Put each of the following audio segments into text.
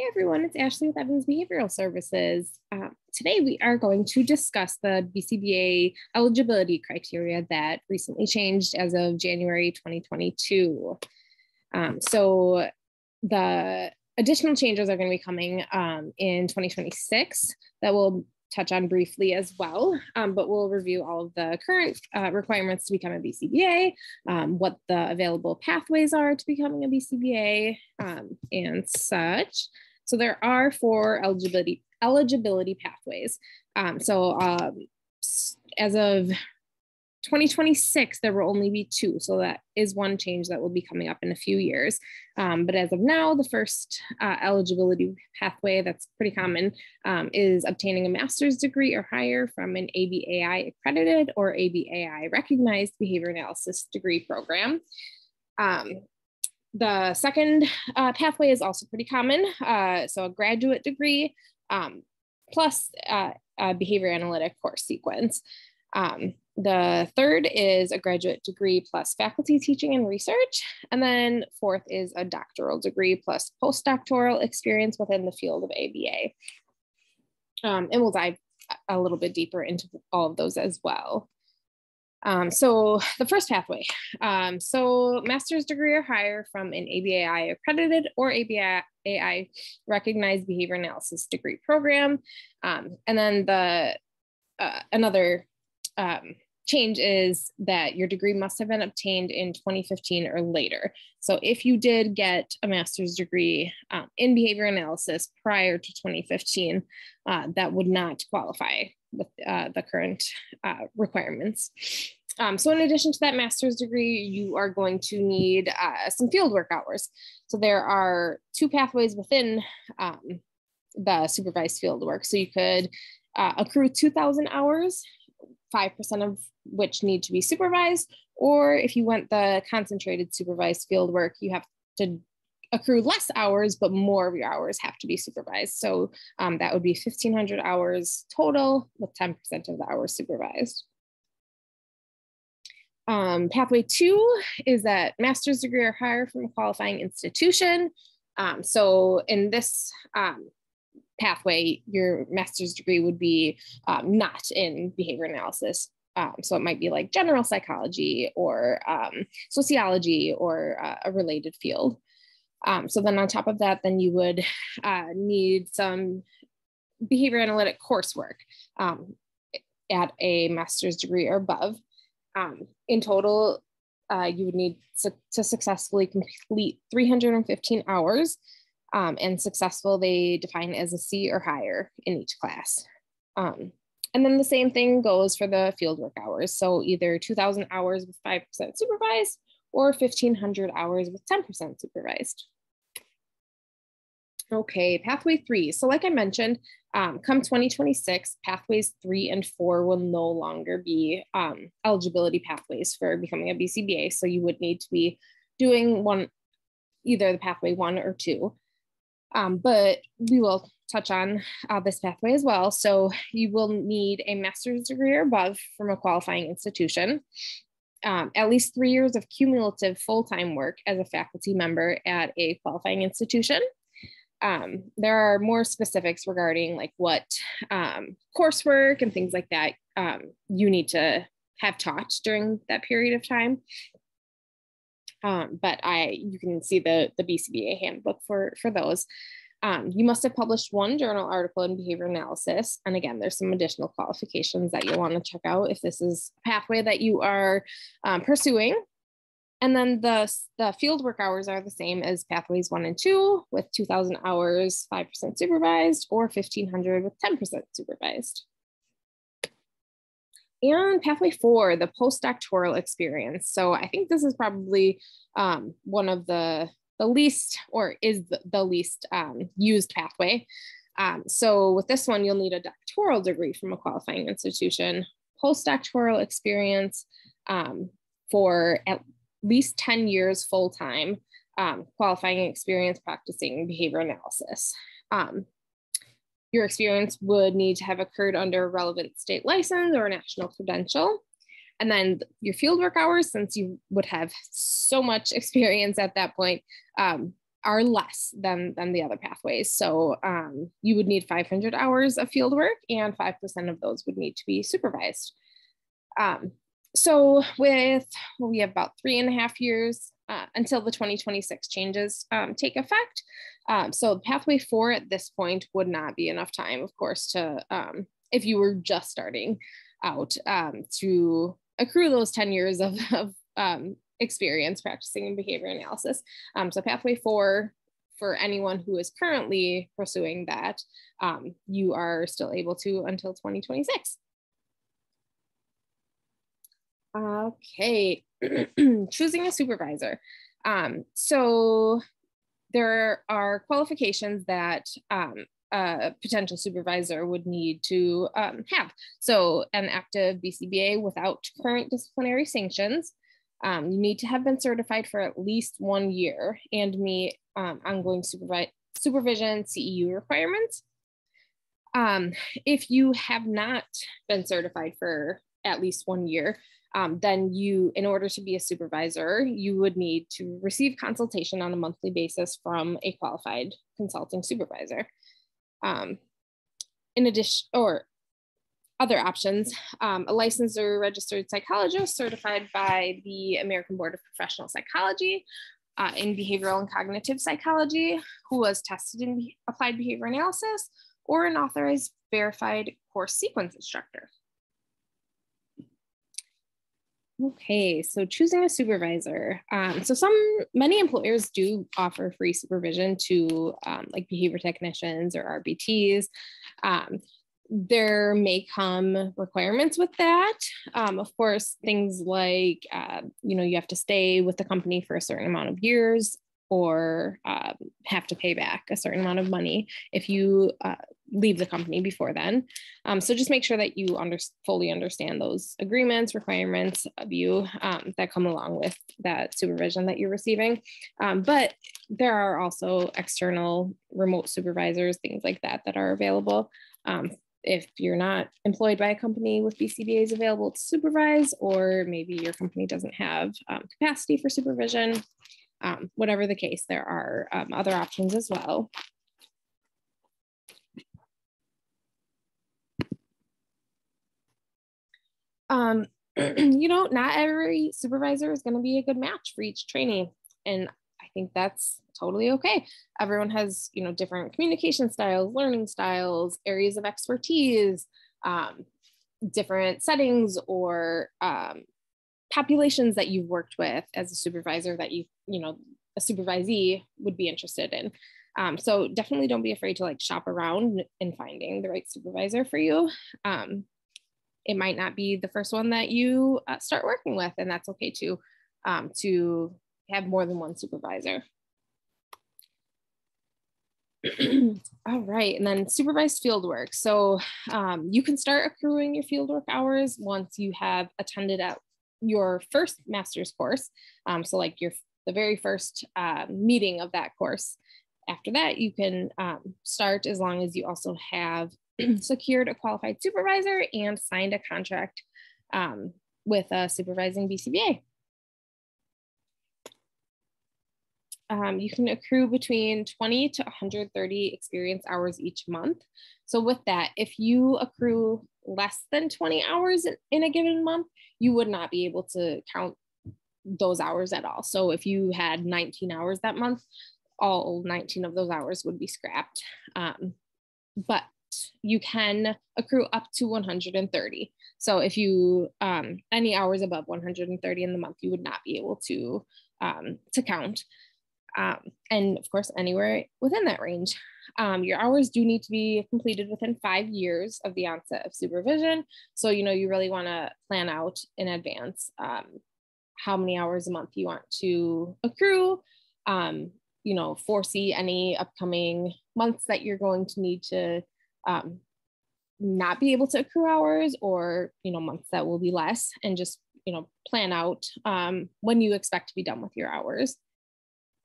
Hey everyone, it's Ashley with Evans Behavioral Services. Today we are going to discuss the BCBA eligibility criteria that recently changed as of January 2022. So the additional changes are going to be coming in 2026 that we'll touch on briefly as well, but we'll review all of the current requirements to become a BCBA, what the available pathways are to becoming a BCBA and such. So there are four eligibility pathways. As of 2026, there will only be two. So that is one change that will be coming up in a few years. But as of now, the first eligibility pathway that's pretty common is obtaining a master's degree or higher from an ABAI accredited or ABAI recognized behavior analysis degree program. The second pathway is also pretty common, so a graduate degree plus a behavior analytic course sequence. The third is a graduate degree plus faculty teaching and research. And then fourth is a doctoral degree plus postdoctoral experience within the field of ABA. And we'll dive a little bit deeper into all of those as well. So the first pathway, so master's degree or higher from an ABAI accredited or ABAI recognized behavior analysis degree program. And then the another change is that your degree must have been obtained in 2015 or later. So if you did get a master's degree in behavior analysis prior to 2015, that would not qualify with the current requirements. So in addition to that master's degree, you are going to need some fieldwork hours. So there are two pathways within the supervised fieldwork. So you could accrue 2,000 hours, 5% of which need to be supervised, or if you want the concentrated supervised field work, you have to accrue less hours, but more of your hours have to be supervised. So that would be 1,500 hours total with 10% of the hours supervised. Pathway two is that master's degree or higher from a qualifying institution. So in this pathway, your master's degree would be not in behavior analysis. So it might be like general psychology or sociology or a related field. So then on top of that, then you would need some behavior analytic coursework at a master's degree or above. In total, you would need to successfully complete 315 hours. And successful, they define as a C or higher in each class. And then the same thing goes for the fieldwork hours. So either 2,000 hours with 5% supervised or 1,500 hours with 10% supervised. Okay, pathway three. So like I mentioned, come 2026, pathways 3 and 4 will no longer be eligibility pathways for becoming a BCBA. So you would need to be doing either the pathway 1 or 2. But we will touch on this pathway as well. So you will need a master's degree or above from a qualifying institution, at least 3 years of cumulative full-time work as a faculty member at a qualifying institution. There are more specifics regarding like what coursework and things like that you need to have taught during that period of time. But you can see the BCBA handbook for those. You must have published 1 journal article in behavior analysis. And again, there's some additional qualifications that you'll want to check out if this is a pathway that you are pursuing. And then the fieldwork hours are the same as pathways 1 and 2 with 2,000 hours, 5% supervised, or 1,500 with 10% supervised. And pathway 4, the postdoctoral experience. So I think this is probably one of the least, or is the least used pathway. So with this one, you'll need a doctoral degree from a qualifying institution, postdoctoral experience for at least 10 years full-time, qualifying experience practicing behavior analysis. Your experience would need to have occurred under a relevant state license or a national credential. And then your fieldwork hours, since you would have so much experience at that point, are less than the other pathways. So you would need 500 hours of field work, and 5% of those would need to be supervised. So we have about 3.5 years until the 2026 changes take effect. So pathway 4 at this point would not be enough time, of course, to if you were just starting out to accrue those 10 years of experience practicing in behavior analysis. So pathway 4, for anyone who is currently pursuing that, you are still able to until 2026. Okay, choosing a supervisor. So there are qualifications that a potential supervisor would need to have. So an active BCBA without current disciplinary sanctions. You need to have been certified for at least 1 year and meet ongoing supervision CEU requirements. If you have not been certified for at least 1 year, then you, in order to be a supervisor, you would need to receive consultation on a monthly basis from a qualified consulting supervisor. In addition, or other options, a licensed or registered psychologist certified by the American Board of Professional Psychology in behavioral and cognitive psychology, who was tested in applied behavior analysis, or an authorized verified course sequence instructor. Okay, so choosing a supervisor. So many employers do offer free supervision to like behavior technicians or RBTs. There may come requirements with that. Of course, things like, you have to stay with the company for a certain amount of years, or have to pay back a certain amount of money if you leave the company before then. So just make sure that you fully understand those agreements, requirements of you that come along with that supervision that you're receiving. But there are also external remote supervisors, things like that, that are available. If you're not employed by a company with BCBAs available to supervise, or maybe your company doesn't have capacity for supervision, whatever the case, there are other options as well. Not every supervisor is going to be a good match for each trainee, and I think that's totally okay. Everyone has, different communication styles, learning styles, areas of expertise, different settings, or populations that you've worked with as a supervisor that a supervisee would be interested in. So definitely don't be afraid to shop around in finding the right supervisor for you. It might not be the first one that you start working with, and that's okay too, to have more than one supervisor. All right, and then supervised fieldwork. So you can start accruing your fieldwork hours once you have attended at your first master's course. So the very first meeting of that course. After that, you can start, as long as you also have secured a qualified supervisor and signed a contract with a supervising BCBA. You can accrue between 20 to 130 experience hours each month. So with that, if you accrue less than 20 hours in a given month, you would not be able to count those hours at all. So if you had 19 hours that month, all 19 of those hours would be scrapped. But you can accrue up to 130. So if you, any hours above 130 in the month, you would not be able to count. And of course, anywhere within that range. Your hours do need to be completed within 5 years of the onset of supervision. So, you really want to plan out in advance how many hours a month you want to accrue, foresee any upcoming months that you're going to need to not be able to accrue hours, or, months that will be less, and just, plan out when you expect to be done with your hours.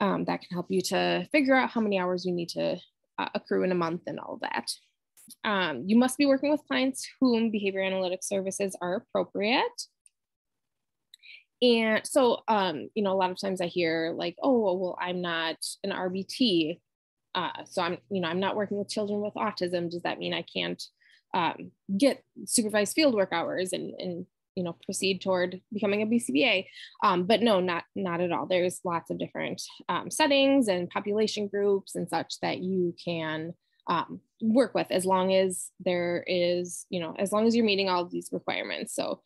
That can help you to figure out how many hours you need to accrue in a month and all that. You must be working with clients whom behavior analytics services are appropriate. And so, you know, a lot of times I hear like, oh, well, I'm not an RBT. So I'm, you know, I'm not working with children with autism. Does that mean I can't get supervised fieldwork hours and, you know, proceed toward becoming a BCBA? But no, not at all. There's lots of different settings and population groups and such that you can work with, as long as there is, you know, as long as you're meeting all of these requirements. So,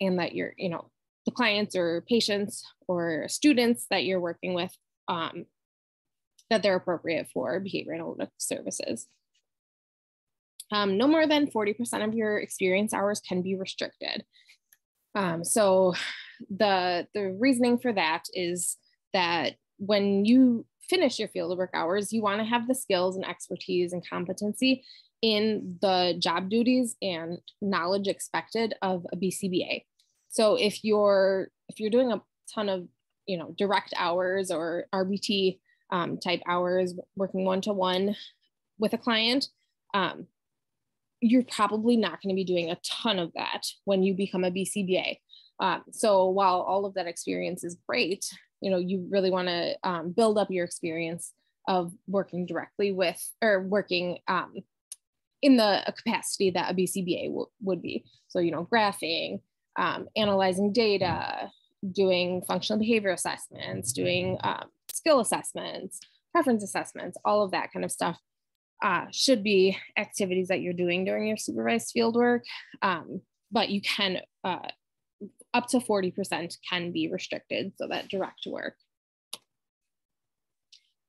and that you're, you know, the clients or patients or students that you're working with, that they're appropriate for behavior analytic services. No more than 40% of your experience hours can be restricted. So the reasoning for that is that when you finish your fieldwork hours, you want to have the skills and expertise and competency in the job duties and knowledge expected of a BCBA. So if you're doing a ton of, you know, direct hours or RBT type hours, working one-to-one with a client, you're probably not going to be doing a ton of that when you become a BCBA. So while all of that experience is great, you know, you really want to build up your experience of working directly with, or working in the capacity that a BCBA would be. So, you know, graphing, analyzing data, doing functional behavior assessments, doing skill assessments, preference assessments, all of that kind of stuff should be activities that you're doing during your supervised fieldwork. But you can, up to 40% can be restricted, so that direct work.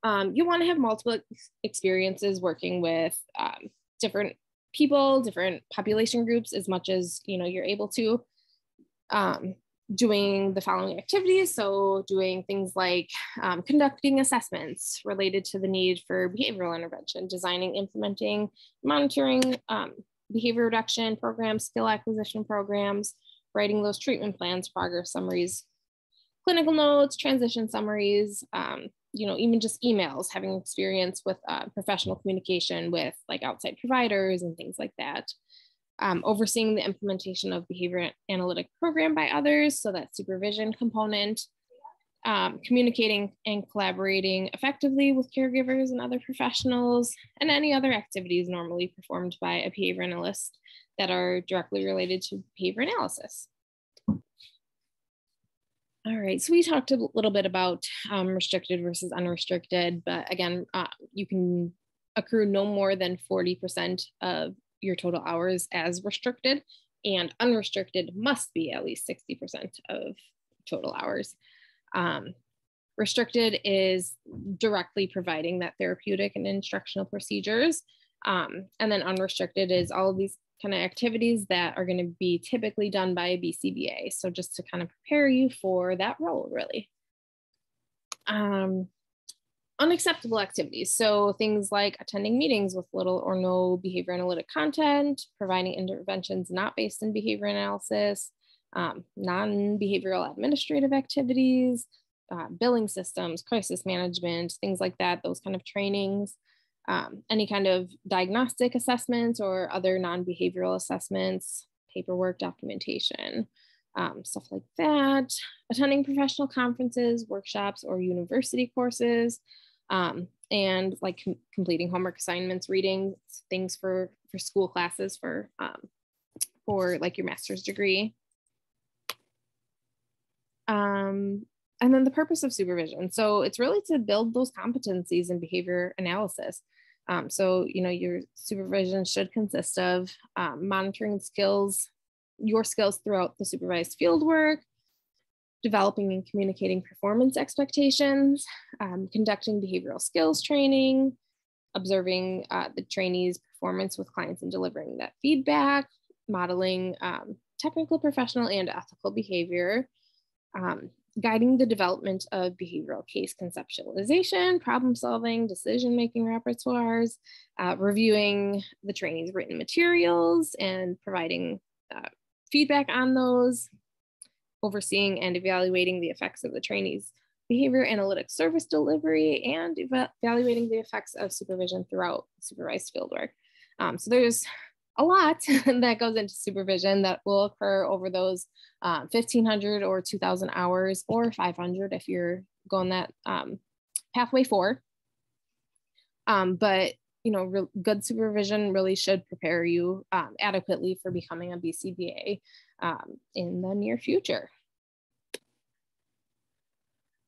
You want to have multiple experiences working with different people, different population groups, as much as, you know, you're able to, doing the following activities. So doing things like conducting assessments related to the need for behavioral intervention, designing, implementing, monitoring behavior reduction programs, skill acquisition programs, writing those treatment plans, progress summaries, clinical notes, transition summaries, you know, even just emails, having experience with professional communication with like outside providers and things like that. Overseeing the implementation of behavior analytic program by others, so that supervision component, communicating and collaborating effectively with caregivers and other professionals, and any other activities normally performed by a behavior analyst that are directly related to behavior analysis. All right, so we talked a little bit about restricted versus unrestricted, but again, you can accrue no more than 40% of your total hours as restricted, and unrestricted must be at least 60% of total hours. Restricted is directly providing that therapeutic and instructional procedures. And then unrestricted is all of these kind of activities that are going to be typically done by a BCBA. So just to kind of prepare you for that role, really. Unacceptable activities. So things like attending meetings with little or no behavior analytic content, providing interventions not based in behavior analysis, non-behavioral administrative activities, billing systems, crisis management, things like that, those kind of trainings, any kind of diagnostic assessments or other non-behavioral assessments, paperwork, documentation, stuff like that, attending professional conferences, workshops, or university courses, and like completing homework assignments, reading things for school classes for like your master's degree. And then the purpose of supervision. So it's really to build those competencies in behavior analysis. So, you know, your supervision should consist of monitoring skills, your skills throughout the supervised fieldwork, developing and communicating performance expectations, conducting behavioral skills training, observing the trainees' performance with clients and delivering that feedback, modeling technical, professional, and ethical behavior, guiding the development of behavioral case conceptualization, problem solving, decision-making repertoires, reviewing the trainees' written materials and providing feedback on those, overseeing and evaluating the effects of the trainees' behavior analytic service delivery, and evaluating the effects of supervision throughout supervised fieldwork. So there's a lot that goes into supervision that will occur over those 1,500 or 2,000 hours, or 500 if you're going that pathway four. But you know, good supervision really should prepare you adequately for becoming a BCBA in the near future.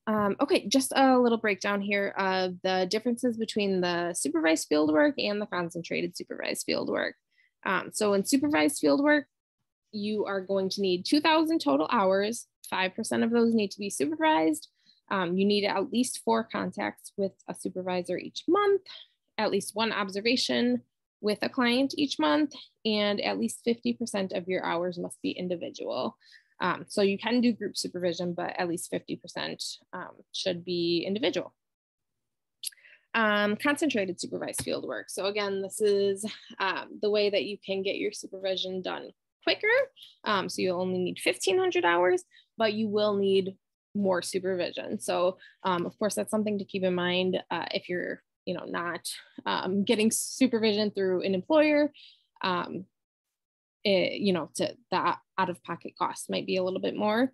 Okay, just a little breakdown here of the differences between the supervised fieldwork and the concentrated supervised fieldwork. So in supervised fieldwork, you are going to need 2,000 total hours. 5% of those need to be supervised. You need at least 4 contacts with a supervisor each month, at least 1 observation with a client each month, and at least 50% of your hours must be individual. So you can do group supervision, but at least 50% should be individual. Concentrated supervised fieldwork. So again, this is the way that you can get your supervision done quicker. So you'll only need 1,500 hours, but you will need more supervision. So of course, that's something to keep in mind if you're, you know, not getting supervision through an employer. You know, the out-of-pocket cost might be a little bit more.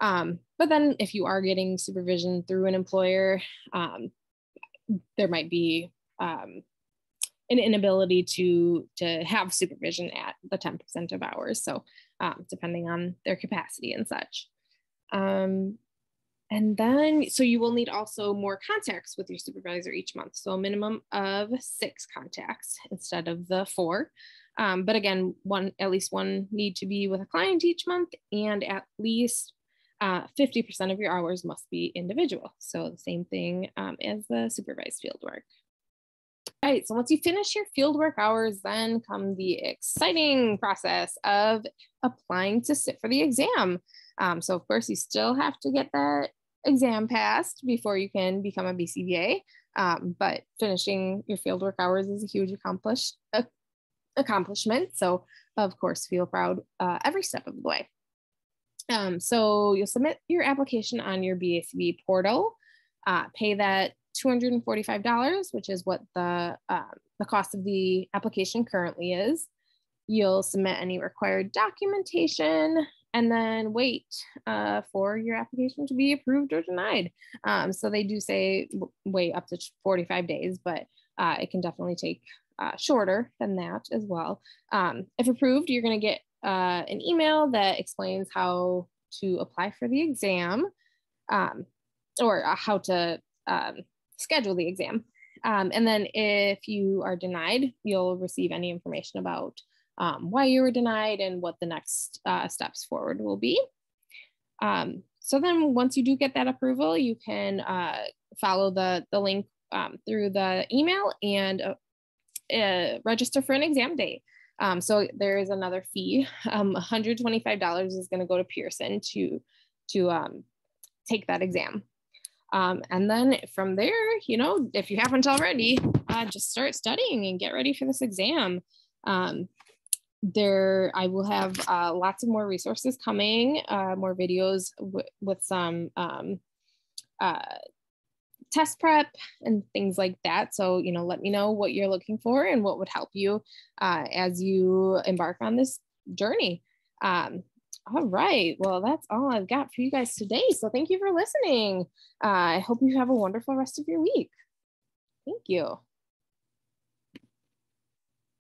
But then if you are getting supervision through an employer, there might be an inability to have supervision at the 10% of hours. So depending on their capacity and such. And then, so you will need also more contacts with your supervisor each month. So a minimum of 6 contacts instead of the 4. But again, at least one need to be with a client each month, and at least 50% of your hours must be individual. So the same thing as the supervised fieldwork. All right, so once you finish your fieldwork hours, then come the exciting process of applying to sit for the exam. So of course, you still have to get that exam passed before you can become a BCBA, but finishing your fieldwork hours is a huge accomplishment. So of course, feel proud every step of the way. So you'll submit your application on your BACB portal, pay that $245, which is what the cost of the application currently is. You'll submit any required documentation, and then wait for your application to be approved or denied. So they do say wait up to 45 days, but it can definitely take shorter than that as well. If approved, you're going to get an email that explains how to apply for the exam, or how to schedule the exam. And then if you are denied, you'll receive any information about why you were denied and what the next steps forward will be. So then once you do get that approval, you can follow the link through the email and register for an exam date. So there is another fee. $125 is going to go to Pearson to take that exam. And then from there, you know, if you haven't already, just start studying and get ready for this exam. I will have lots of more resources coming, more videos with some test prep and things like that. So, you know, let me know what you're looking for and what would help you as you embark on this journey. All right. Well, that's all I've got for you guys today. So thank you for listening. I hope you have a wonderful rest of your week. Thank you.